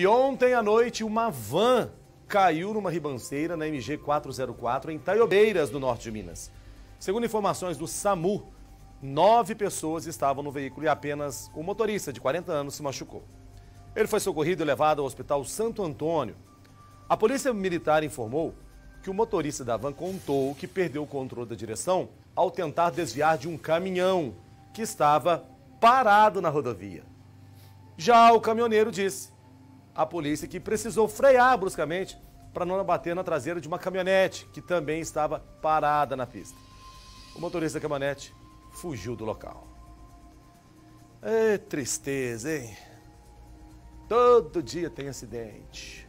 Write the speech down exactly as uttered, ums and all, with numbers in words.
E ontem à noite, uma van caiu numa ribanceira na M G quatrocentos e quatro em Taiobeiras, do norte de Minas. Segundo informações do SAMU, nove pessoas estavam no veículo e apenas o motorista, de quarenta anos, se machucou. Ele foi socorrido e levado ao Hospital Santo Antônio. A Polícia Militar informou que o motorista da van contou que perdeu o controle da direção ao tentar desviar de um caminhão que estava parado na rodovia. Já o caminhoneiro disse a polícia que precisou frear bruscamente para não bater na traseira de uma caminhonete que também estava parada na pista. O motorista da caminhonete fugiu do local. É tristeza, hein? Todo dia tem acidente.